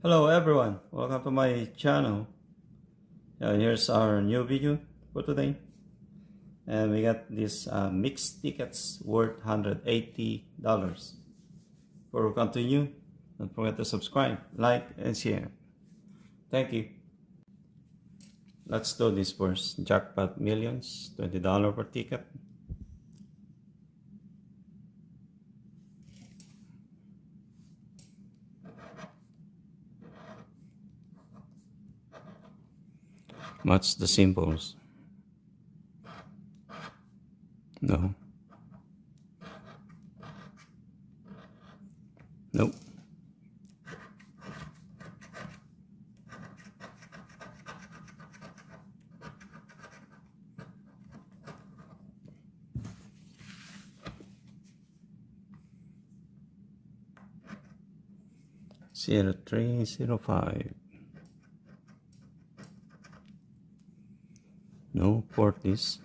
Hello everyone, welcome to my channel. Here's our new video for today, and we got this mixed tickets worth $180. Before we continue, don't forget to subscribe, like, and share. Thank you. Let's do this first. Jackpot Millions, $20 per ticket. Match the symbols. No. Nope. Zero 305. No, 40s.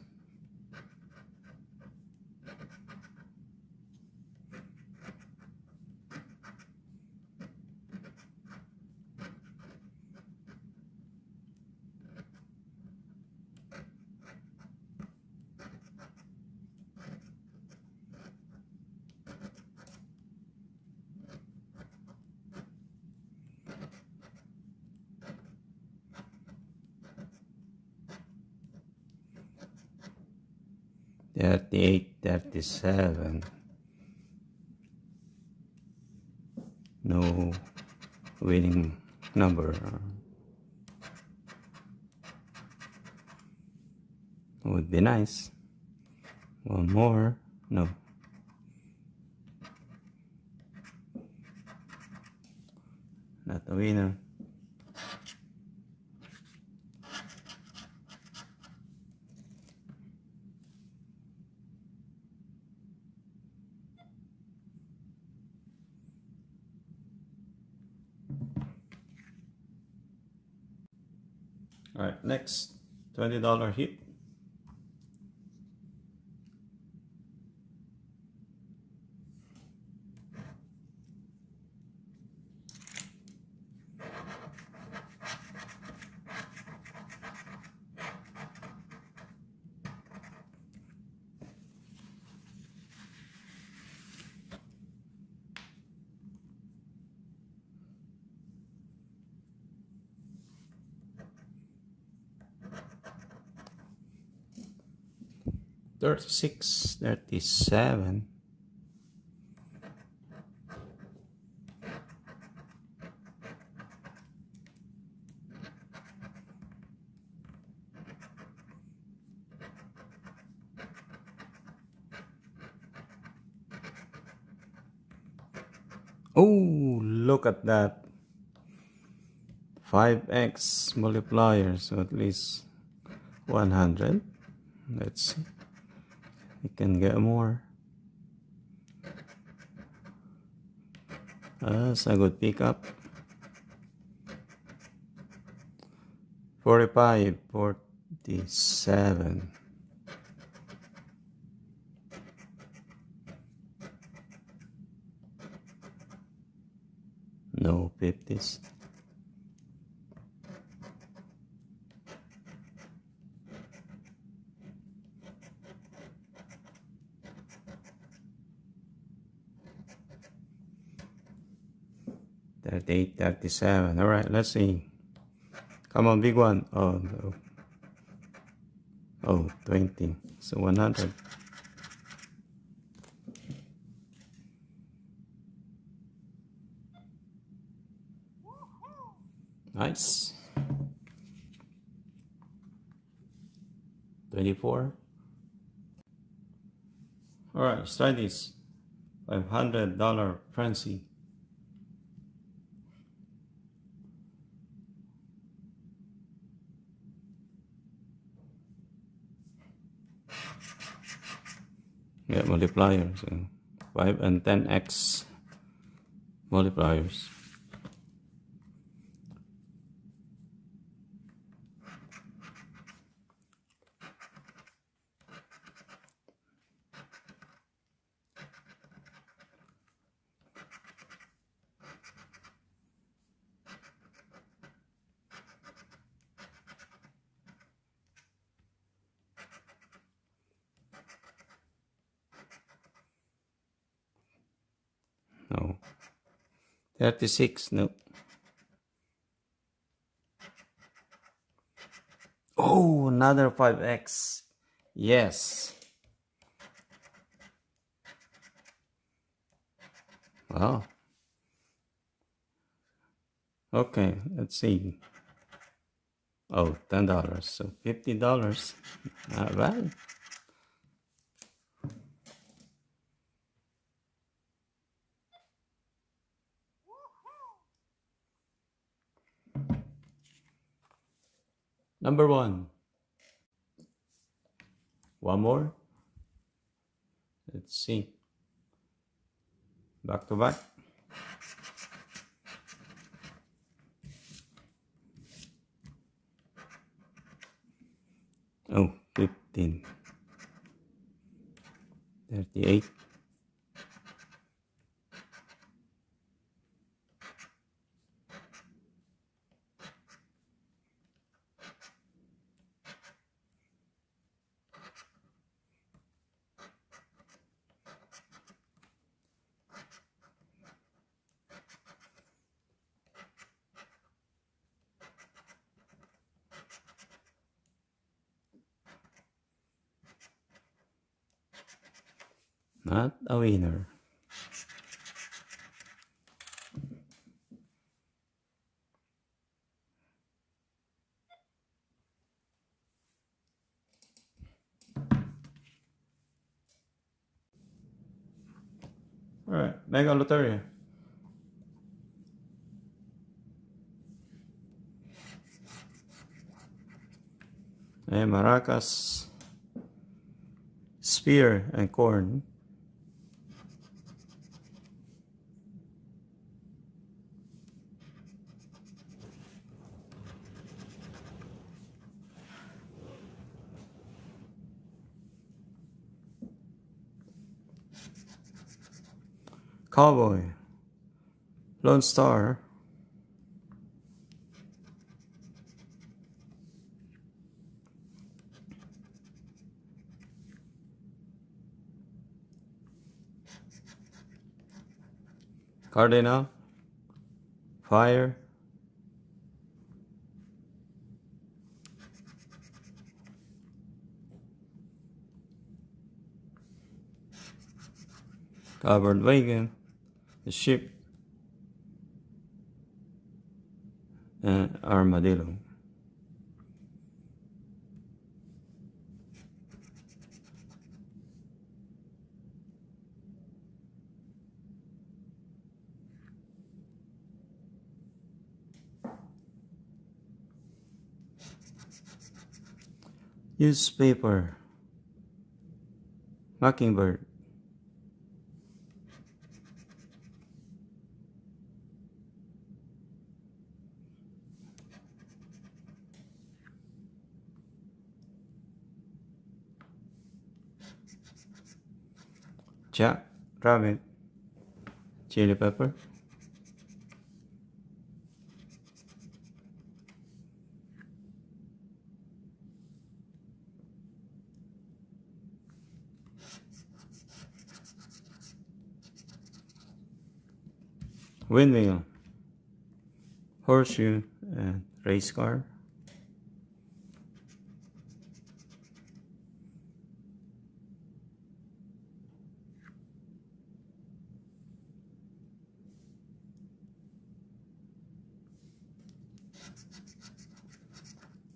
$38, $37. No winning number. Would be nice. One more. No. Not a winner. Alright, next, $20 hit. $36, $37. Oh, look at that. 5x multiplier, so at least 100. Let's see. You can get more. That's a good pickup. 45, 47. No 50s. $38, $37. All right, let's see. Come on, big one. Oh, no. Oh, 20. So 100. Nice. 24. All right, let's try this. $500 frenzy. Get multipliers, 5 and 10x multipliers. 36, no. Oh, another 5x. Yes. Wow. Okay, let's see. Oh, $10, so $50. All right. Number one. One more. Let's see. Back to back. Oh, 15. 38. 那个 lottery and maracas, spear and corn. Cowboy, Lone Star, Cardinal, Fire, Covered Wagon, the Ship, and Armadillo. Newspaper, Mockingbird, Jack Rabbit, Chili Pepper, Windmill, Horseshoe, and Race Car.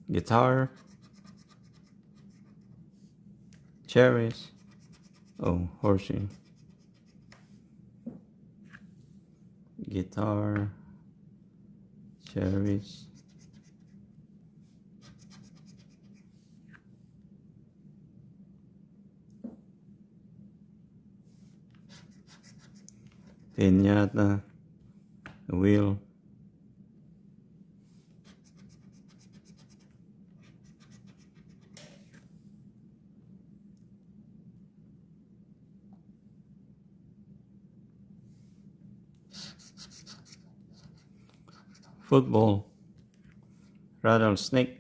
Guitar, cherries, oh, horseshoe, guitar, cherries, piñata, wheel, football, rattlesnake,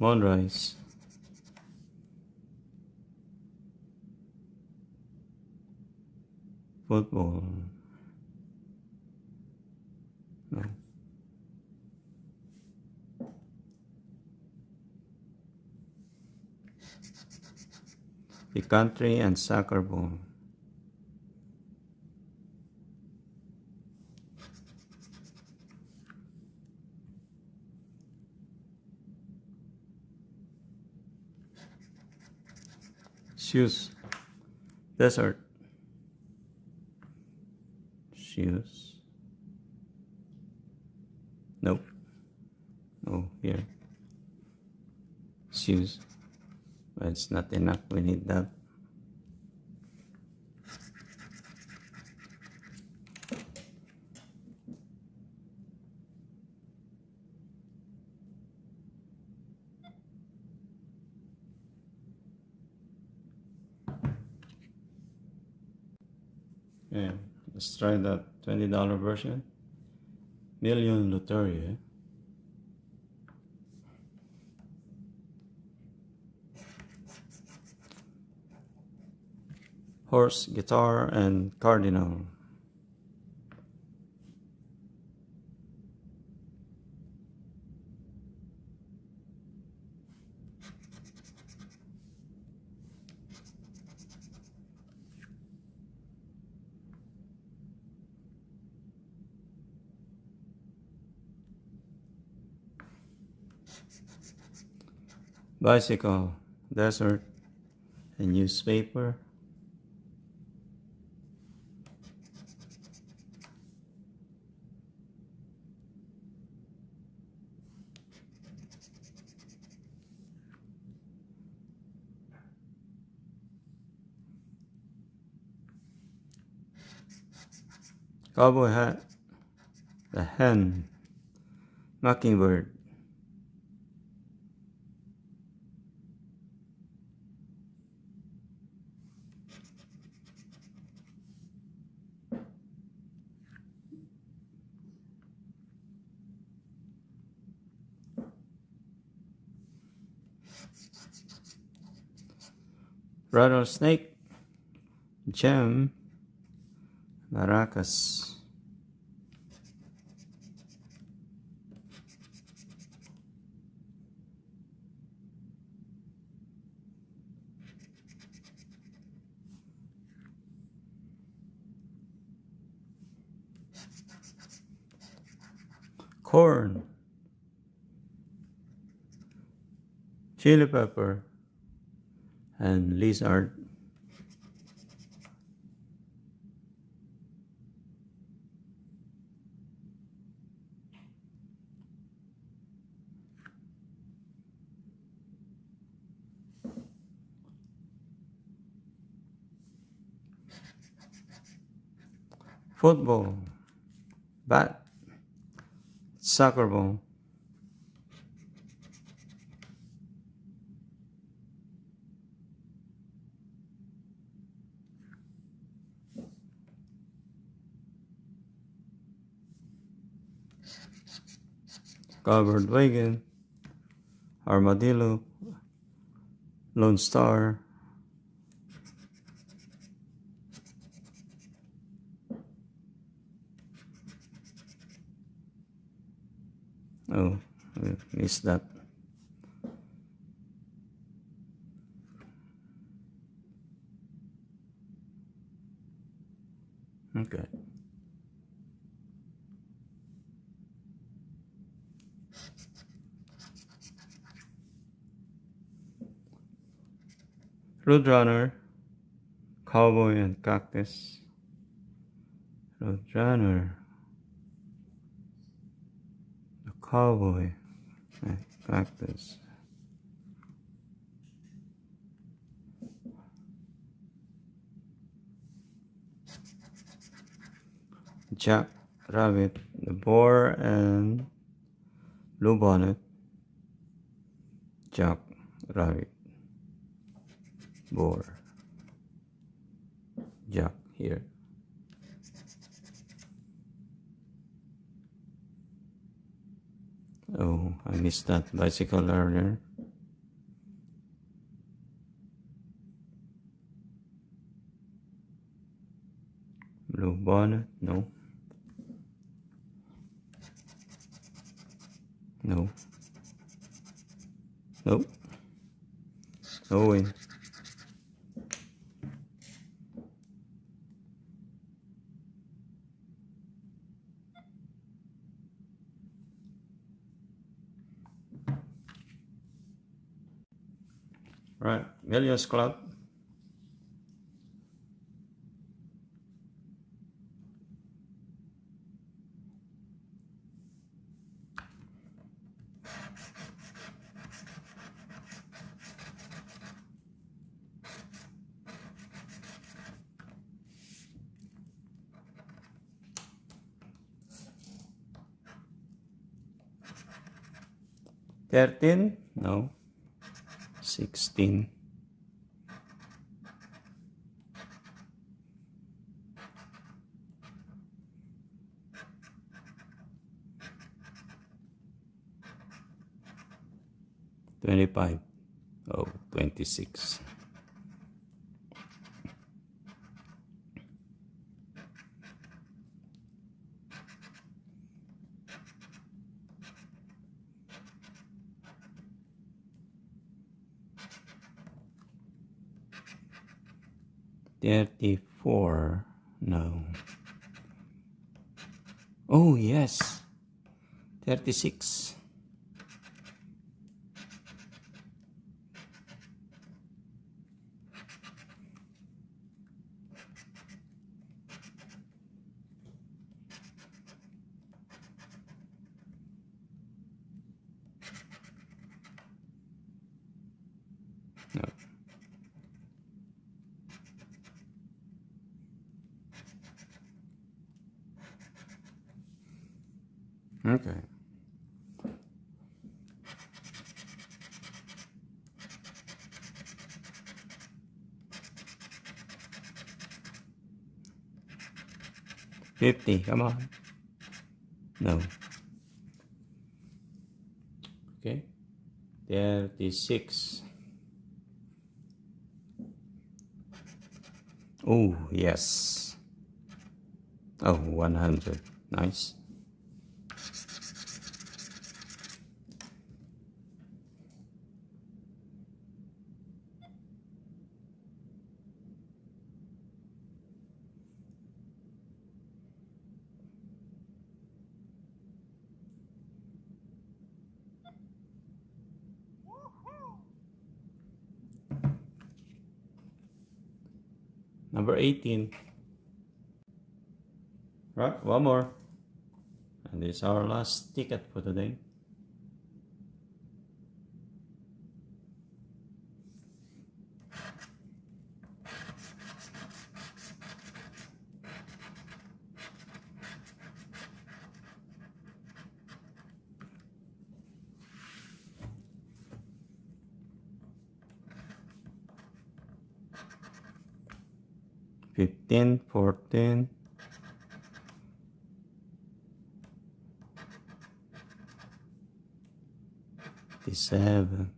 moonrise, football, The country and soccer ball. Shoes. Desert. Shoes. Nope. Oh, here. Shoes. But it's not enough. We need that. Okay, let's try that $20 version. Million Lottery. Eh? Horse, guitar, and cardinal. Bicycle, desert, and newspaper. Cowboy hat, the hen, mockingbird. Rattlesnake, gem, maracas. Corn, chili pepper, and lizard. Football, bat, soccer ball. Covered wagon, armadillo, Lone Star, oh, we missed that. Okay. Roadrunner, cowboy, and cactus. Roadrunner, the cowboy, and cactus. Jack rabbit, the boar, and bluebonnet. Jack rabbit. Boar, jack here. Oh, I missed that bicycle earlier. Blue bonnet, no. No. Nope. No way. Right, Millions Club. $13? No. $16. $25. Oh, $26. $34, no. Oh, yes. $36. No. Okay. $50, come on. No. Okay. $36. Oh, yes. Oh, $100. Nice. Number 18. Right, one more. And this is our last ticket for today. $15, $14. $57.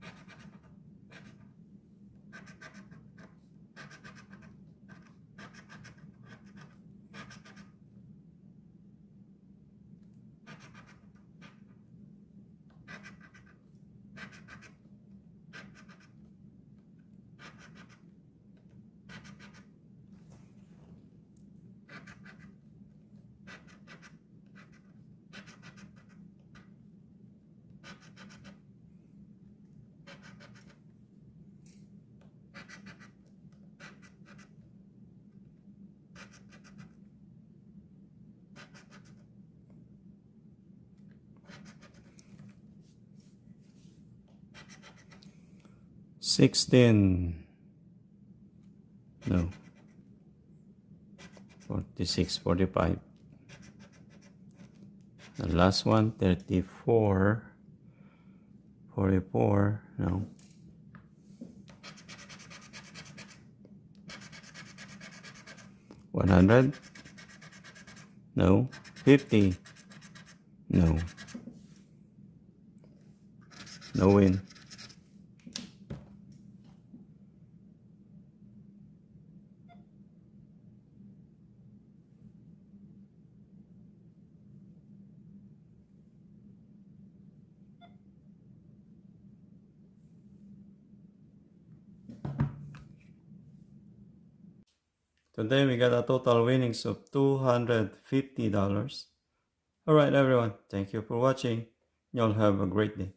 $16, no, $46, $45, the last one, $34, $44, no, $100, no, $50, no, no win. Today we got a total winnings of $250. Alright everyone, thank you for watching. Y'all have a great day.